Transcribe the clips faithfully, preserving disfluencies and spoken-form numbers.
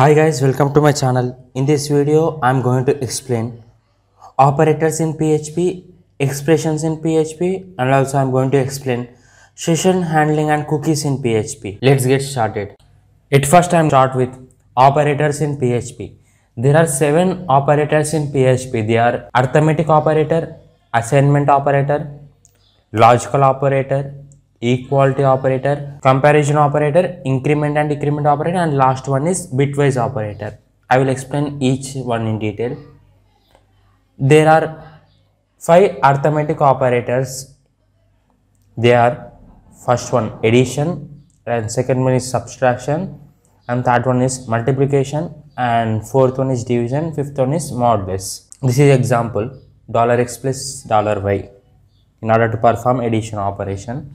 Hi guys, welcome to my channel. In this video, I am going to explain operators in P H P, expressions in P H P, and also I am going to explain session handling and cookies in P H P. Let's get started. At first, I am start with operators in P H P. There are seven operators in P H P. They are arithmetic operator, assignment operator, logical operator, equality operator, comparison operator, increment and decrement operator, and last one is bitwise operator. I will explain each one in detail. There are five arithmetic operators. They are first one addition, and second one is subtraction, and third one is multiplication, and fourth one is division, fifth one is modulus. This is example dollar x plus dollar y. In order to perform addition operation,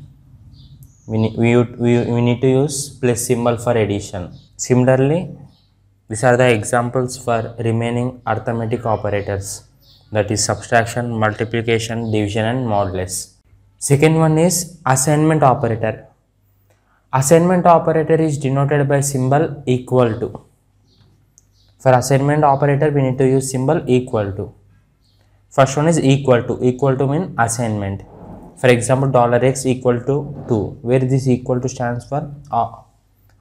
We need, we, we, we need to use plus symbol for addition. Similarly, these are the examples for remaining arithmetic operators, that is subtraction, multiplication, division and modulus. Second one is assignment operator. Assignment operator is denoted by symbol equal to. For assignment operator, we need to use symbol equal to. First one is equal to. Equal to means assignment. For example, dollar x equal to two, where this equal to stands for uh,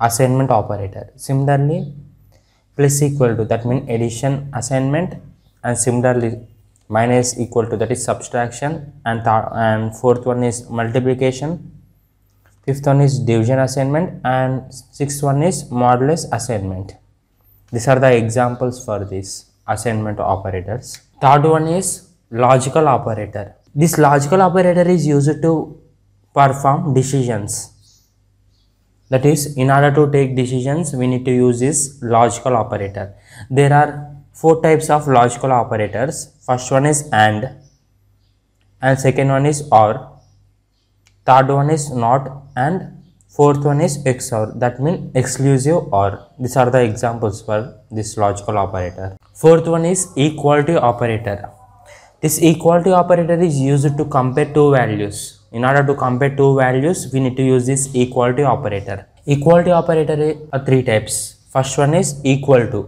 assignment operator. Similarly, plus equal to, that means addition assignment, and similarly minus equal to, that is subtraction, and and fourth one is multiplication, fifth one is division assignment, and sixth one is modulus assignment. These are the examples for these assignment operators. Third one is logical operator. This logical operator is used to perform decisions. That is, in order to take decisions, we need to use this logical operator. There are four types of logical operators. First one is and, and second one is or, third one is not, and fourth one is X O R. That means exclusive or. These are the examples for this logical operator. Fourth one is equality operator. This equality operator is used to compare two values. In order to compare two values, we need to use this equality operator. Equality operator are three types. First one is equal to,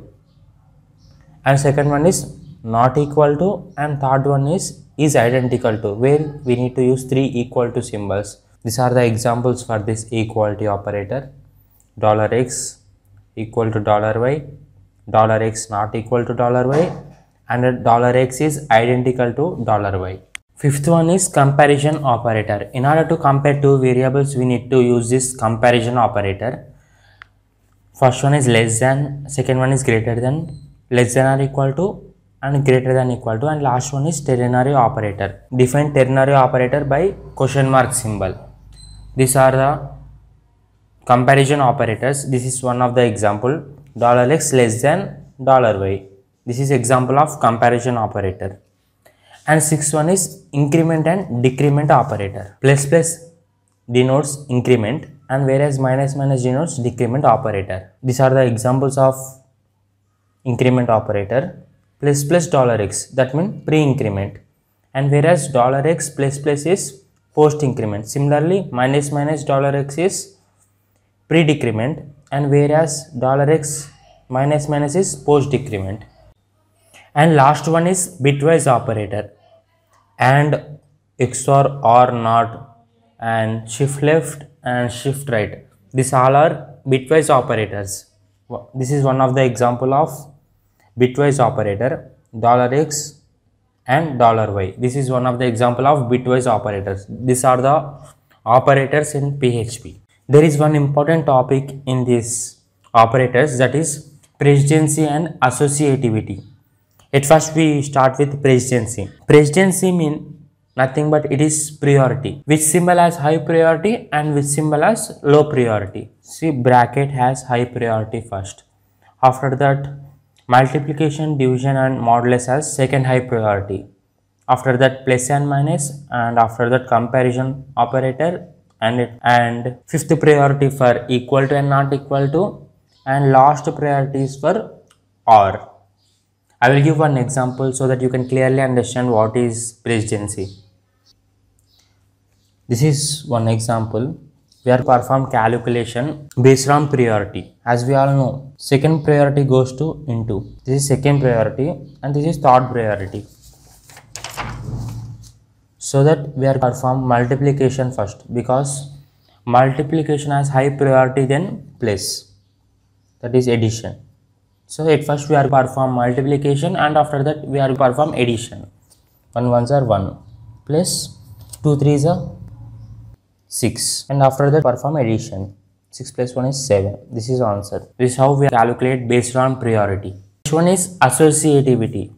and second one is not equal to, and third one is is identical to, where we need to use three equal to symbols. These are the examples for this equality operator. dollar x equal to dollar y, dollar x not equal to dollar y, and dollar x is identical to dollar y. Fifth one is comparison operator. In order to compare two variables, we need to use this comparison operator. First one is less than, second one is greater than, less than or equal to, and greater than equal to, and last one is ternary operator. Define ternary operator by question mark symbol. These are the comparison operators. This is one of the example. dollar x less than dollar y. This is example of comparison operator. And sixth one is increment and decrement operator. Plus plus denotes increment, and whereas minus minus denotes decrement operator. These are the examples of increment operator. Plus plus dollar x, that means pre-increment, and whereas dollar x plus plus is post-increment. Similarly, minus minus dollar x is pre-decrement, and whereas dollar x minus minus is post-decrement. And last one is bitwise operator. And, X O R, or not, and shift left and shift right. These all are bitwise operators. This is one of the example of bitwise operator. dollar x and dollar y. This is one of the example of bitwise operators. These are the operators in P H P. There is one important topic in these operators, that is precedency and associativity. At first, we start with precedency. Precedency means nothing but it is priority. Which symbol has high priority and which symbol has low priority? See, bracket has high priority first. After that, multiplication, division and modulus has second high priority. After that, plus and minus, and after that, comparison operator, and it, and fifth priority for equal to and not equal to, and last priority is for or. I will give one example so that you can clearly understand what is precedency. This is one example. we are perform calculation based on priority. As we all know, second priority goes to into. This is second priority and this is third priority. So that we are perform multiplication first, because multiplication has high priority than plus, that is addition. So at first we are perform multiplication and after that we are perform addition. One ones are one plus two threes are six, and after that perform addition. Six plus one is seven. This is answer. This is how we calculate based on priority. Next one is associativity.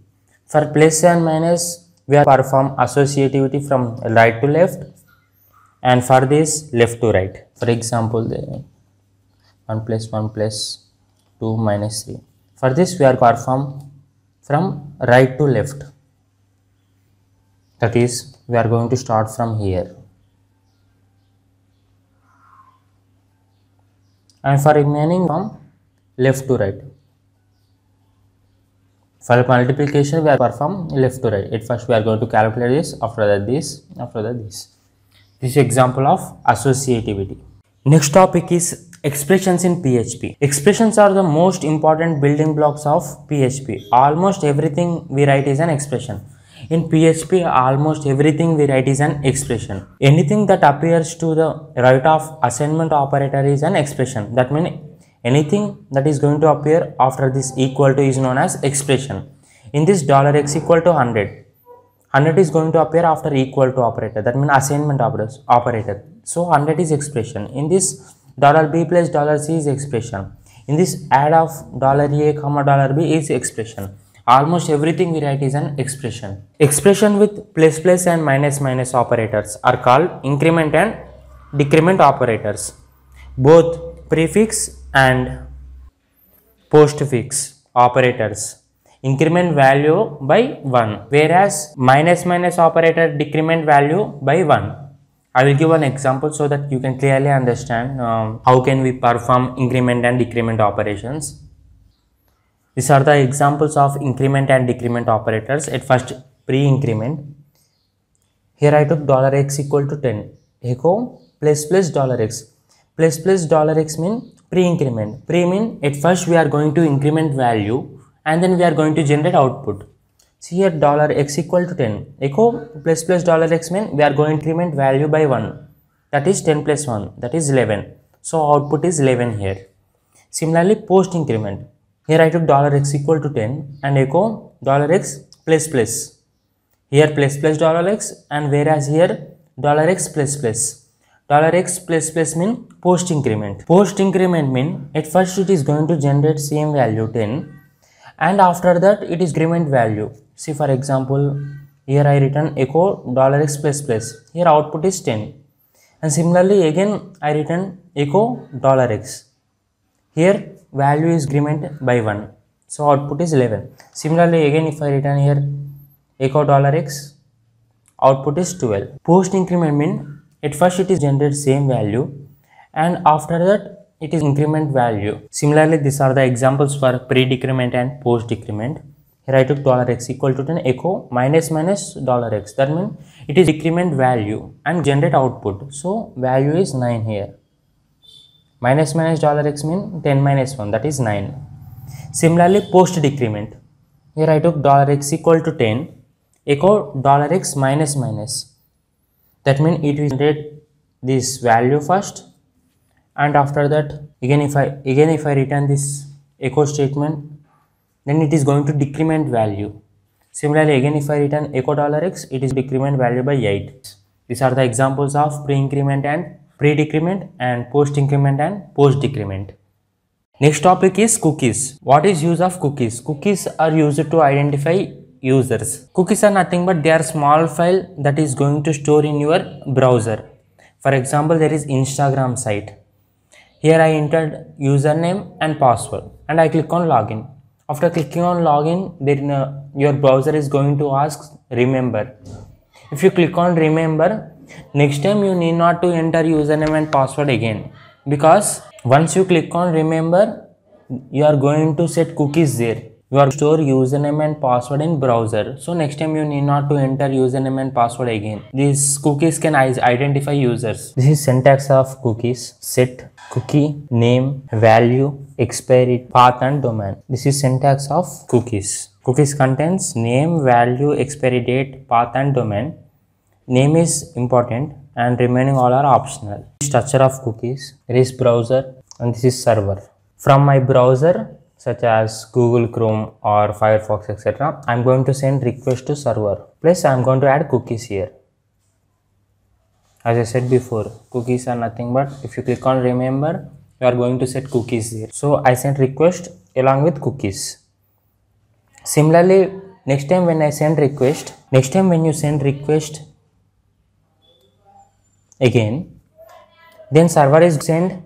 For plus and minus we are perform associativity from right to left, and for this left to right. For example, the one plus one plus two minus three. For this we are perform from right to left. That is, we are going to start from here. And for remaining from left to right. For multiplication we are perform left to right. At first we are going to calculate this, after that this, after that this. This is example of associativity. Next topic is expressions in P H P. Expressions are the most important building blocks of P H P. Almost everything we write is an expression. In P H P, almost everything we write is an expression. Anything that appears to the right of assignment operator is an expression. That means anything that is going to appear after this equal to is known as expression. In this $x equal to one hundred, one hundred is going to appear after equal to operator. That means assignment operator. So one hundred is expression. In this $b plus $c is expression. In this add of $a, $b is expression. Almost everything we write is an expression. Expression with plus plus and minus minus operators are called increment and decrement operators. Both prefix and postfix operators increment value by one, whereas minus minus operator decrement value by one. I will give an example so that you can clearly understand um, how can we perform increment and decrement operations. These are the examples of increment and decrement operators. At first, pre-increment. Here I took $x equal to ten. Echo plus plus $x. Plus plus $x mean pre-increment. Pre mean at first we are going to increment value and then we are going to generate output. See here $x equal to ten. Echo plus plus $x mean we are going to increment value by one. That is ten plus one. That is eleven. So output is eleven here. Similarly, post-increment. Here I took $x equal to ten and echo $x plus plus. Here plus plus $x, and whereas here $x plus plus. $x plus plus mean post increment. Post increment mean at first it is going to generate same value ten, and after that it is increment value. See, for example, here I written echo $x plus plus. Here output is ten, and similarly again I written echo $x. Here value is increment by one, so output is eleven. Similarly, again if I return here echo $x, output is twelve. Post increment mean at first it is generate same value and after that it is increment value. Similarly, these are the examples for pre-decrement and post-decrement. Here I took $x equal to ten, echo minus minus $x. That means it is decrement value and generate output. So value is nine here. Minus minus $x mean ten minus one, that is nine. Similarly, post decrement. Here I took $x equal to ten, echo $x minus minus. That means it will generate this value first, and after that again if I again if I return this echo statement, then it is going to decrement value. Similarly, again if I return echo $x, it is decrement value by eight. These are the examples of pre-increment and pre-decrement and post-increment and post-decrement. Next topic is cookies. What is use of cookies? Cookies are used to identify users. Cookies are nothing but they are small file that is going to store in your browser. For example, there is Instagram site. Here I entered username and password and I click on login. After clicking on login, then uh, your browser is going to ask remember. If you click on remember, next time you need not to enter username and password again, because once you click on remember, you are going to set cookies there. You are store username and password in browser. So next time you need not to enter username and password again. These cookies can identify users. This is syntax of cookies: set, cookie, name, value, expiry, path and domain. This is syntax of cookies. Cookies contains name, value, expiry date, path and domain. Name is important and remaining all are optional. Structure of cookies: there is browser and this is server. From my browser, such as Google Chrome or Firefox, et cetera, I'm going to send request to server. Plus, I'm going to add cookies here. As I said before, cookies are nothing but if you click on remember, you are going to set cookies here. So I sent request along with cookies. Similarly, next time when I send request, next time when you send request again, then server is send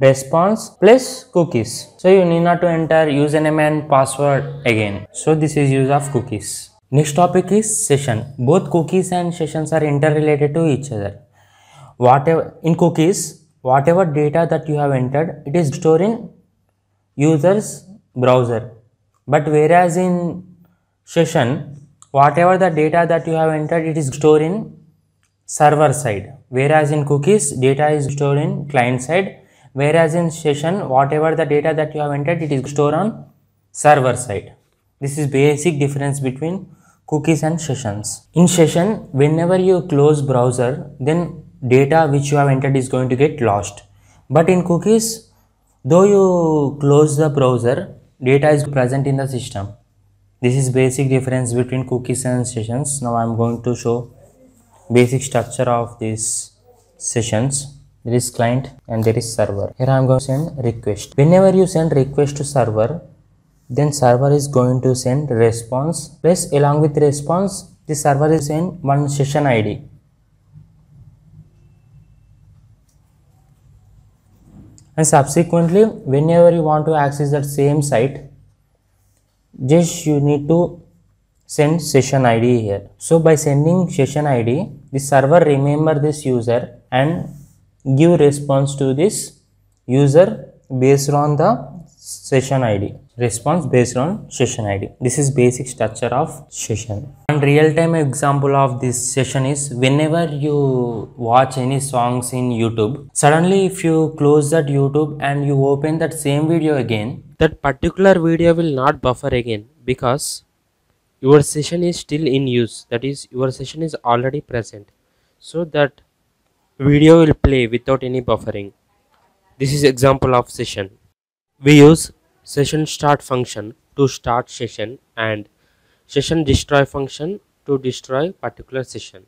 response plus cookies. So you need not to enter username and password again. So this is use of cookies. Next topic is session. Both cookies and sessions are interrelated to each other. Whatever in cookies, whatever data that you have entered, it is stored in user's browser. But whereas in session, whatever the data that you have entered, it is stored in server side. Whereas in cookies, data is stored in client side. Whereas in session, whatever the data that you have entered, it is stored on server side. This is basic difference between cookies and sessions. In session, whenever you close browser, then data which you have entered is going to get lost. But in cookies, though you close the browser, data is present in the system. This is basic difference between cookies and sessions. Now I am going to show basic structure of these sessions. There is client and there is server. Here I am going to send request. Whenever you send request to server, then server is going to send response. Plus along with response, the server is send one session I D. And subsequently, whenever you want to access that same site, just you need to send session I D here. So by sending session I D, the server remember this user and give response to this user based on the session I D. Response based on session I D. This is basic structure of session. One real-time example of this session is whenever you watch any songs in YouTube, suddenly if you close that YouTube and you open that same video again, that particular video will not buffer again because your session is still in use. That is, your session is already present. So that video will play without any buffering. This is example of session. We use session start function to start session and session destroy function to destroy particular session.